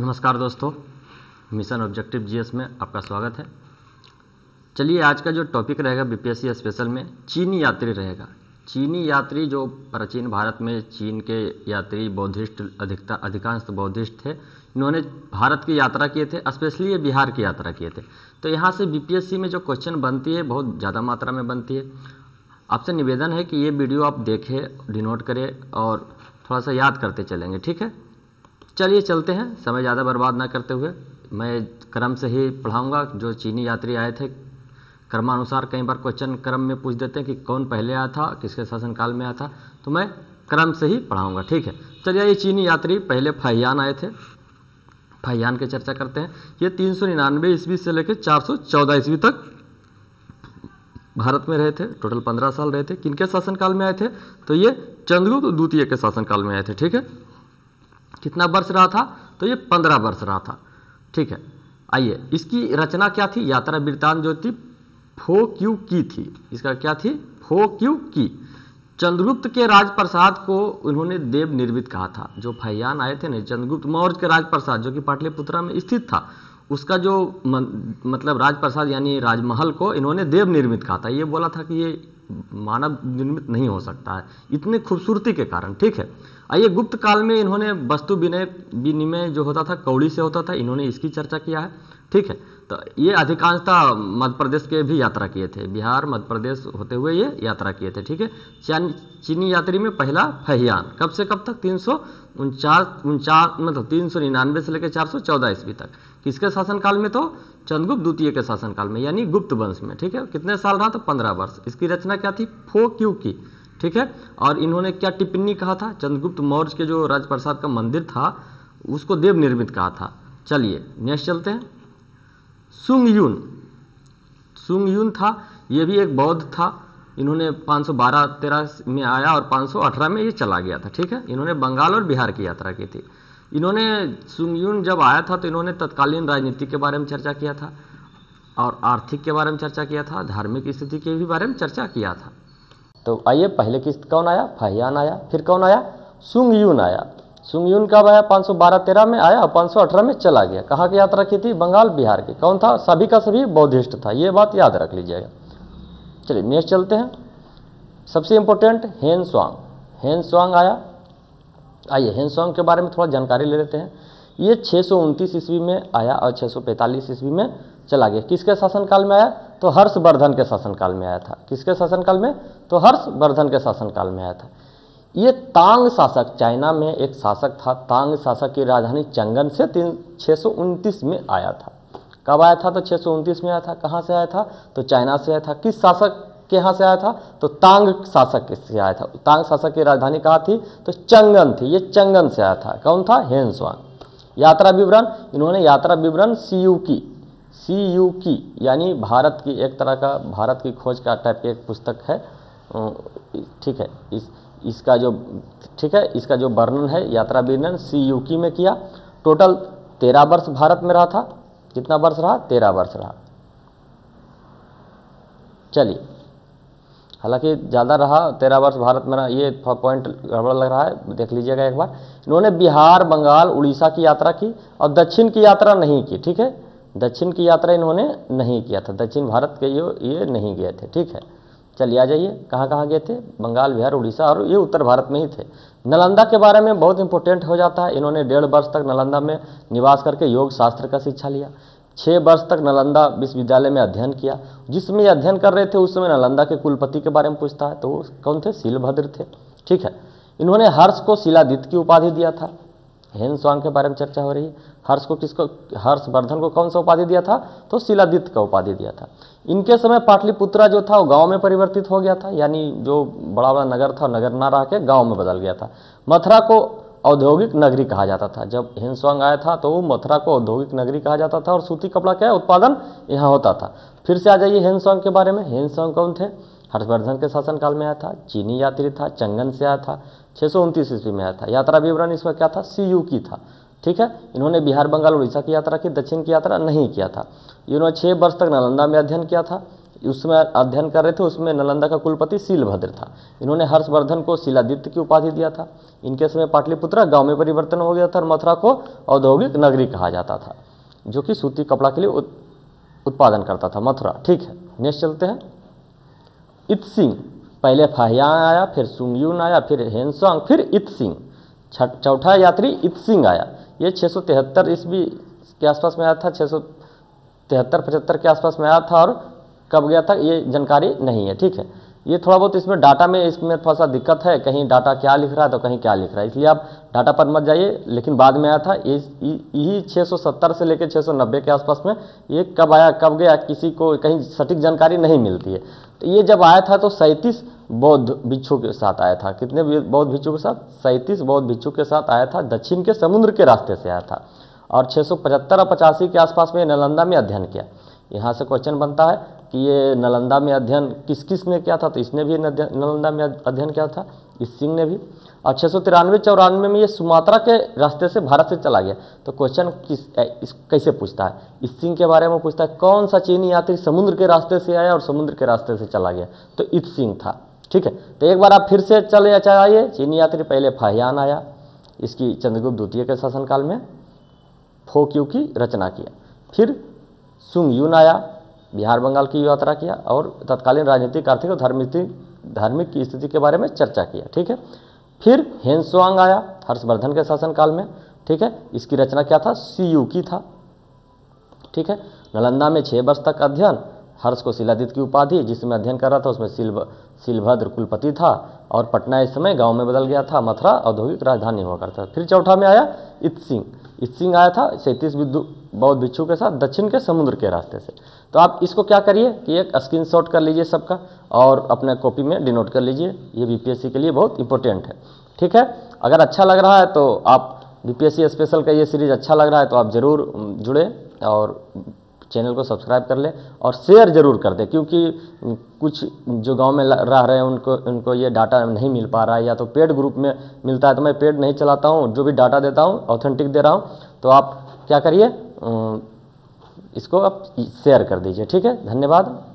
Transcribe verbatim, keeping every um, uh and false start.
नमस्कार दोस्तों, mission objective GS में आपका स्वागत है। चलिए आज का जो टॉपिक रहेगा बीपीएससी स्पेशल में चीनी यात्री रहेगा। चीनी यात्री जो प्राचीन भारत में चीन के यात्री बौद्धिस्ट अधिकता अधिकांश बौद्धिस्ट थे, इन्होंने भारत की यात्रा किए थे, स्पेशली ये बिहार की यात्रा किए थे। तो यहाँ से बीपीएससी में जो क्वेश्चन बनती है बहुत ज़्यादा मात्रा में बनती है। आपसे निवेदन है कि ये वीडियो आप देखें, डिनोट करें और थोड़ा सा याद करते चलेंगे, ठीक है। चलिए चलते हैं, समय ज़्यादा बर्बाद ना करते हुए। मैं क्रम से ही पढ़ाऊंगा। जो चीनी यात्री आए थे क्रमानुसार, कई बार क्वेश्चन क्रम में पूछ देते हैं कि कौन पहले आया था, किसके शासनकाल में आया था, तो मैं क्रम से ही पढ़ाऊंगा, ठीक है। चलिए ये चीनी यात्री पहले फाह्यान आए थे। फाह्यान की चर्चा करते हैं। ये तीन सौ निन्यानवे ईस्वी से लेकर चार सौ चौदह ईस्वी तक भारत में रहे थे, टोटल पंद्रह साल रहे थे। किनके शासनकाल में आए थे? तो ये चंद्रगुप्त द्वितीय के शासनकाल में आए थे, ठीक है। कितना वर्ष रहा था? तो ये पंद्रह वर्ष रहा था, ठीक है। आइए, इसकी रचना क्या थी? यात्रा वृत्तांत जो थी फो क्यू की थी। इसका क्या थी? फो क्यू की। चंद्रगुप्त के राजप्रसाद को उन्होंने देव निर्मित कहा था। जो फाह्यान आए थे ना, चंद्रगुप्त मौर्य के राजप्रसाद जो कि पाटलिपुत्रा में स्थित था, उसका जो मतलब राजप्रसाद यानी राजमहल को इन्होंने देव निर्मित कहा था। ये बोला था कि ये मानव निर्मित नहीं हो सकता है, इतने खूबसूरती के कारण, ठीक है। आइए, गुप्त काल में इन्होंने वस्तु विनय विनिमय जो होता था कौड़ी से होता था, इन्होंने इसकी चर्चा किया है, ठीक है। तो ये अधिकांशता मध्य प्रदेश के भी यात्रा किए थे, बिहार मध्य प्रदेश होते हुए ये यात्रा किए थे, ठीक है। चीनी यात्री में पहला फाह्यान। कब से कब तक? तीन सौ उनचास उनचास मतलब तीन सौ निन्यानवे से लेकर चार सौ चौदह ईस्वी तक। किसके शासनकाल में? तो चंद्रगुप्त द्वितीय के शासनकाल में, यानी गुप्त वंश में, ठीक है। कितने साल रहा? तो पंद्रह वर्ष। इसकी रचना क्या थी? फो क्यू की, ठीक है। और इन्होंने क्या टिप्पणी कहा था? चंद्रगुप्त मौर्य के जो राजप्रसाद का मंदिर था उसको देव निर्मित कहा था। चलिए नेक्स्ट चलते हैं। सुंगयुन सुंगयुन था, ये भी एक बौद्ध था। इन्होंने पाँच सौ बारह तेरह में आया और पाँच सौ अठारह में ये चला गया था, ठीक है। इन्होंने बंगाल और बिहार की यात्रा की थी। इन्होंने सुंगयुन जब आया था तो इन्होंने तत्कालीन राजनीति के बारे में चर्चा किया था और आर्थिक के बारे में चर्चा किया था, धार्मिक स्थिति के भी बारे में चर्चा किया था। तो आइए, पहले किस्त कौन आया? फाह्यान आया। फिर कौन आया? सुंगयुन आया। सुंगयुन कब आया? पाँच सौ बारह तेरह में आया, पाँच सौ अठारह में चला गया। कहाँ की यात्रा की थी? बंगाल बिहार की। कौन था? सभी का सभी बौद्धिस्ट था, ये बात याद रख लीजिएगा। चलिए नेक्स्ट चलते हैं। सबसे इम्पोर्टेंट ह्वेनसांग ह्वेनसांग आया। आइए ह्वेनसांग के बारे में थोड़ा जानकारी ले लेते हैं। ये छः सौ उनतीस ईस्वी में आया और छः सौ पैंतालीस ईस्वी में चला गया। किसके शासनकाल में आया? तो हर्षवर्धन के शासनकाल में आया था। किसके शासनकाल में? तो हर्षवर्धन के शासनकाल में आया था। ये तांग शासक, चाइना में एक शासक था, तांग शासक की राजधानी चंगन से तीन छः सौ उनतीस में आया था। कब आया था? तो छः सौ उनतीस में आया था। कहाँ से आया था? तो चाइना से आया था। किस शासक के यहाँ से आया था? तो तांग शासक से आया था। तांग शासक की राजधानी कहाँ थी? तो चंगन थी। ये चंगन से आया था। कौन था? ह्वेनसांग। यात्रा विवरण, इन्होंने यात्रा विवरण सीयू की सीयू की यानी भारत की एक तरह का भारत की खोज का टाइप की एक पुस्तक है, ठीक है। इस इसका जो ठीक है इसका जो वर्णन है यात्रा वर्णन सीयू की में किया। टोटल तेरह वर्ष भारत में रहा था। कितना वर्ष रहा? तेरह वर्ष रहा। चलिए, हालांकि ज़्यादा रहा, तेरह वर्ष भारत में रहा, ये पॉइंट गड़बड़ लग रहा है, देख लीजिएगा एक बार। इन्होंने बिहार, बंगाल, उड़ीसा की यात्रा की और दक्षिण की यात्रा नहीं की, ठीक है। दक्षिण की यात्रा इन्होंने नहीं किया था, दक्षिण भारत के ये नहीं गए थे, ठीक है। चलिए आ जाइए, कहाँ कहाँ गए थे? बंगाल, बिहार, उड़ीसा और ये उत्तर भारत में ही थे। नालंदा के बारे में बहुत इंपॉर्टेंट हो जाता है। इन्होंने डेढ़ वर्ष तक नालंदा में निवास करके योग शास्त्र का शिक्षा लिया। छः वर्ष तक नालंदा विश्वविद्यालय में अध्ययन किया। जिसमें अध्ययन कर रहे थे उस समय नालंदा के कुलपति के बारे में पूछता है, तो वो कौन थे? शीलभद्र थे, ठीक है। इन्होंने हर्ष को शिलादित्य की उपाधि दिया था। ह्वेनसांग के बारे में चर्चा हो रही है। हर्ष को किसको? हर्षवर्धन को कौन सा उपाधि दिया था? तो शिलादित्य का उपाधि दिया था। इनके समय पाटलिपुत्रा जो था वो गांव में परिवर्तित हो गया था, यानी जो बड़ा बड़ा नगर था नगर ना रह के गाँव में बदल गया था। मथुरा को औद्योगिक नगरी कहा जाता था। जब ह्वेनसांग आया था तो वो मथुरा को औद्योगिक नगरी कहा जाता था और सूती कपड़ा का उत्पादन यहाँ होता था। फिर से आ जाइए ह्वेनसांग के बारे में। ह्वेनसांग कौन थे? हर्षवर्धन के शासनकाल में आया था, चीनी यात्री था, चंगन से आया था, छः सौ उनतीस ईस्वी में आया था। यात्रा विवरण इसका क्या था? सीयू की था, ठीक है। इन्होंने बिहार, बंगाल, उड़ीसा की यात्रा की, दक्षिण की यात्रा नहीं किया था। इन्होंने छः वर्ष तक नालंदा में अध्ययन किया था। उसमें अध्ययन कर रहे थे, उसमें नालंदा का कुलपति शीलभद्र था। इन्होंने हर्षवर्धन को शिलादित्य की उपाधि दिया था। इनके समय पाटलिपुत्रा गांव में परिवर्तन हो गया था और मथुरा को औद्योगिक नगरी कहा जाता था, जो कि सूती कपड़ा के लिए उत, उत्पादन करता था मथुरा। ठीक है, नेक्स्ट चलते हैं। इत्सिंग, पहले फाह्यान आया, फिर सुंगयुन आया, फिर ह्वेनसांग, फिर इत्सिंग। छठ चौथा यात्री इत्सिंग आया। ये छः सौ तिहत्तर ईस्वी के आसपास में आया था, छः सौ तिहत्तर पचहत्तर के आसपास में आया था, और कब गया था ये जानकारी नहीं है। ठीक है, ये थोड़ा बहुत इसमें डाटा में इसमें थोड़ा सा दिक्कत है, कहीं डाटा क्या लिख रहा है तो कहीं क्या लिख रहा है, इसलिए आप डाटा पर मत जाइए। लेकिन बाद में आया था, यही छः सौ सत्तर से लेकर छः सौ नब्बे के आसपास में। ये कब आया कब गया किसी को कहीं सटीक जानकारी नहीं मिलती है। तो ये जब आया था तो सैंतीस बौद्ध भिक्षु के साथ आया था। कितने बौद्ध भिक्षु के साथ? सैंतीस बौद्ध भिक्षु के साथ आया था। दक्षिण के समुद्र के रास्ते से आया था और छः सौ पचहत्तर और पचासी के आसपास में नालंदा में अध्ययन किया। यहाँ से क्वेश्चन बनता है कि ये नालंदा में अध्ययन किस किस ने किया था, तो इसने भी नालंदा में अध्ययन किया था, इस सिंह ने भी। और छः सौ तिरानवे चौरानवे में ये सुमात्रा के रास्ते से भारत से चला गया। तो क्वेश्चन किस इस, कैसे पूछता है, इस सिंह के बारे में पूछता है। कौन सा चीनी यात्री समुद्र के रास्ते से आया और समुद्र के रास्ते से चला गया, तो इत सिंह था। ठीक है, तो एक बार आप फिर से चले चाहिए। चीनी यात्री पहले फाह्यान आया, इसकी चंद्रगुप्त द्वितीय के शासनकाल में फो क्यू की रचना किया। फिर सुंगयुन आया, बिहार बंगाल की यात्रा किया और तत्कालीन राजनीतिक, आर्थिक और धार्मिक धार्मिक की स्थिति के बारे में चर्चा किया। ठीक है, फिर ह्वेनसांग आया हर्षवर्धन के शासनकाल में। ठीक है, इसकी रचना क्या था? सीयू की था। ठीक है, नालंदा में छः वर्ष तक अध्ययन। हर्ष को शिलादित्य की उपाधि, जिसमें अध्ययन कर रहा था उसमें शिल्भ शीलभद्र कुलपति था, और पटना इस समय गाँव में बदल गया था, मथुरा औद्योगिक राजधानी हुआ करता था। फिर चौथा में आया इत्सिंग। इत्सिंग आया था सैंतीस बौद्ध भिक्षु के साथ दक्षिण के समुद्र के रास्ते से। तो आप इसको क्या करिए कि एक स्क्रीनशॉट कर लीजिए सबका और अपने कॉपी में डिनोट कर लीजिए। ये बीपीएससी के लिए बहुत इंपॉर्टेंट है। ठीक है, अगर अच्छा लग रहा है तो आप बीपीएससी स्पेशल का ये सीरीज अच्छा लग रहा है तो आप ज़रूर जुड़े और चैनल को सब्सक्राइब कर लें और शेयर ज़रूर कर दें, क्योंकि कुछ जो गांव में रह रहे हैं उनको उनको ये डाटा नहीं मिल पा रहा है, या तो पेड ग्रुप में मिलता है। तो मैं पेड नहीं चलाता हूँ, जो भी डाटा देता हूँ ऑथेंटिक दे रहा हूँ। तो आप क्या करिए, इसको आप शेयर कर दीजिए। ठीक है, धन्यवाद।